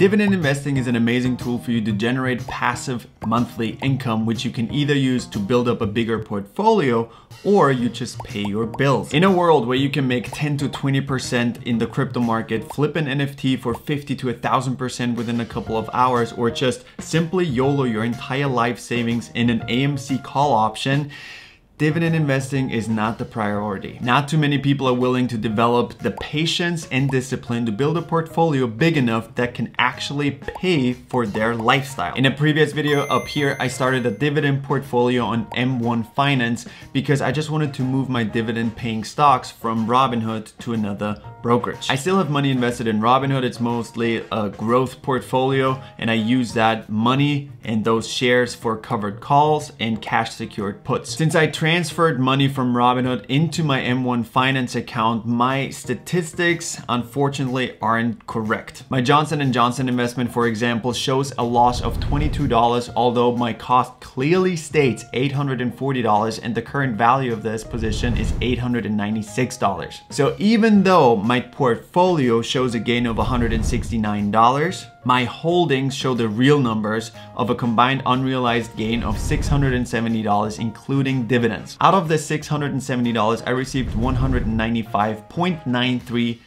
Dividend investing is an amazing tool for you to generate passive monthly income, which you can either use to build up a bigger portfolio or you just pay your bills. In a world where you can make 10 to 20% in the crypto market, flip an NFT for 50 to 1,000% within a couple of hours, or just simply YOLO your entire life savings in an AMC call option, dividend investing is not the priority. Not too many people are willing to develop the patience and discipline to build a portfolio big enough that can actually pay for their lifestyle. In a previous video up here, I started a dividend portfolio on M1 Finance because I just wanted to move my dividend paying stocks from Robinhood to another brokerage. I still have money invested in Robinhood. It's mostly a growth portfolio, and I use that money and those shares for covered calls and cash secured puts. Since I transferred money from Robinhood into my M1 Finance account, my statistics unfortunately aren't correct. My Johnson & Johnson investment, for example, shows a loss of $22, although my cost clearly states $840 and the current value of this position is $896. So even though my portfolio shows a gain of $169, my holdings show the real numbers of a combined unrealized gain of $670, including dividends. Out of the $670, I received $195.93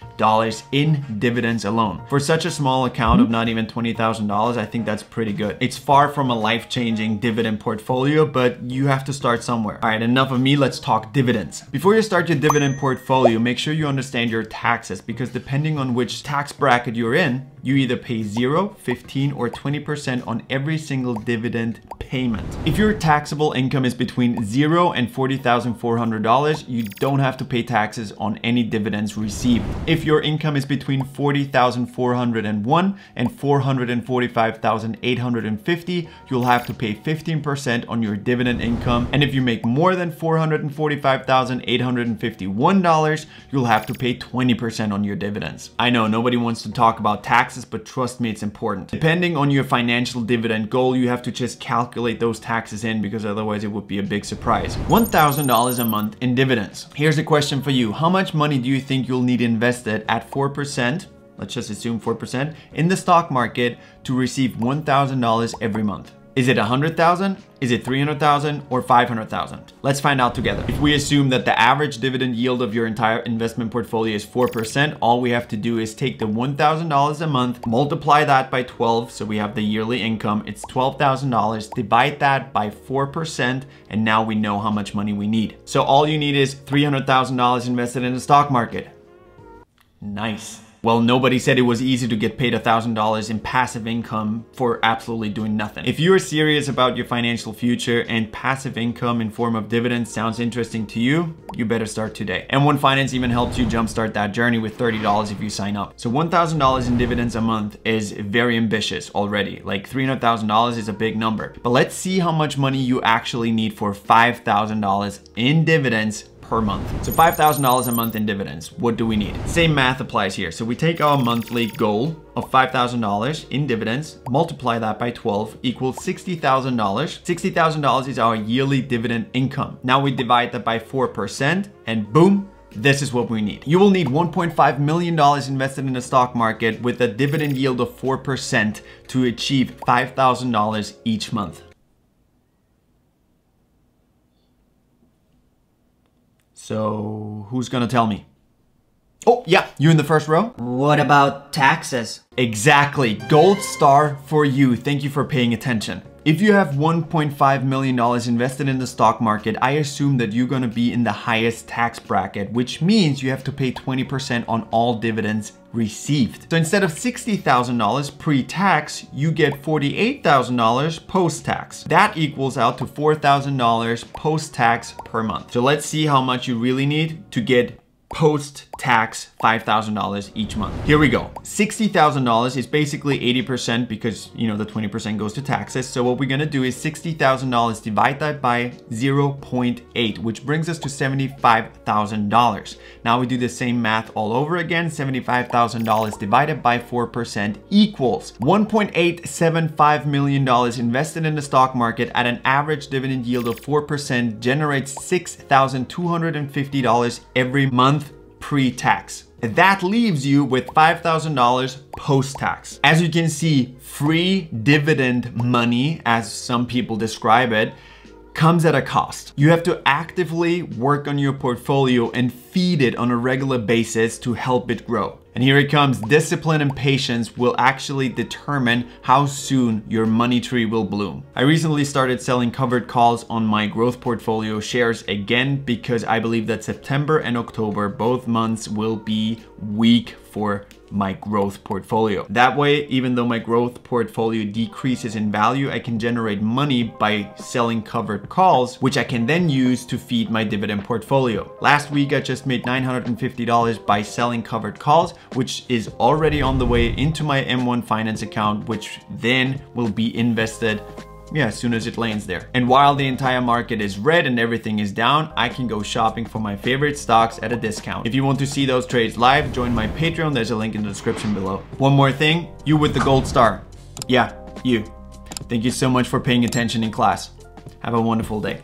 in dividends alone. For such a small account of not even $20,000, I think that's pretty good. It's far from a life-changing dividend portfolio, but you have to start somewhere. All right, enough of me, let's talk dividends. Before you start your dividend portfolio, make sure you understand your taxes, because depending on which tax bracket you're in, you either pay 0, 15, or 20% on every single dividend payment. If your taxable income is between 0 and $40,400, you don't have to pay taxes on any dividends received. If your income is between $40,401 and $445,850, you'll have to pay 15% on your dividend income. And if you make more than $445,851, you'll have to pay 20% on your dividends. I know nobody wants to talk about taxes, but trust me, it's important. Depending on your financial dividend goal, you have to just calculate those taxes in, because otherwise it would be a big surprise. $1,000 a month in dividends. Here's a question for you. How much money do you think you'll need invested at 4%? Let's just assume 4% in the stock market to receive $1,000 every month. Is it 100,000? Is it 300,000 or 500,000? Let's find out together. If we assume that the average dividend yield of your entire investment portfolio is 4%, all we have to do is take the $1,000 a month, multiply that by 12, so we have the yearly income, it's $12,000, divide that by 4%, and now we know how much money we need. So all you need is $300,000 invested in the stock market. Nice. Well, nobody said it was easy to get paid $1,000 in passive income for absolutely doing nothing. If you're serious about your financial future and passive income in form of dividends sounds interesting to you, you better start today. M1 Finance even helps you jumpstart that journey with $30 if you sign up. So $1,000 in dividends a month is very ambitious already. Like $300,000 is a big number. But let's see how much money you actually need for $5,000 in dividends per month. So $5,000 a month in dividends. What do we need? Same math applies here. So we take our monthly goal of $5,000 in dividends, multiply that by 12, equals $60,000. $60,000 is our yearly dividend income. Now we divide that by 4% and boom, this is what we need. You will need $1.5 million invested in the stock market with a dividend yield of 4% to achieve $5,000 each month. So who's gonna tell me? Oh yeah, you in the first row? What about taxes? Exactly, gold star for you. Thank you for paying attention. If you have $1.5 million invested in the stock market, I assume that you're gonna be in the highest tax bracket, which means you have to pay 20% on all dividends received. So instead of $60,000 pre-tax, you get $48,000 post-tax. That equals out to $4,000 post-tax per month. So let's see how much you really need to get post-tax $5,000 each month. Here we go. $60,000 is basically 80%, because you know the 20% goes to taxes. So what we're gonna do is $60,000, divide that by 0.8, which brings us to $75,000. Now we do the same math all over again. $75,000 divided by 4% equals $1.875 million invested in the stock market at an average dividend yield of 4% generates $6,250 every month pre-tax. That leaves you with $5,000 post-tax. As you can see, free dividend money, as some people describe it, comes at a cost. You have to actively work on your portfolio and feed it on a regular basis to help it grow. And here it comes, discipline and patience will actually determine how soon your money tree will bloom. I recently started selling covered calls on my growth portfolio shares again because I believe that September and October, both months, will be weak for my growth portfolio. That way, even though my growth portfolio decreases in value, I can generate money by selling covered calls, which I can then use to feed my dividend portfolio. Last week, I just made $950 by selling covered calls, which is already on the way into my M1 Finance account, which then will be invested as soon as it lands there. And while the entire market is red and everything is down, I can go shopping for my favorite stocks at a discount. If you want to see those trades live, join my Patreon. There's a link in the description below. One more thing, you with the gold star. Yeah, you. Thank you so much for paying attention in class. Have a wonderful day.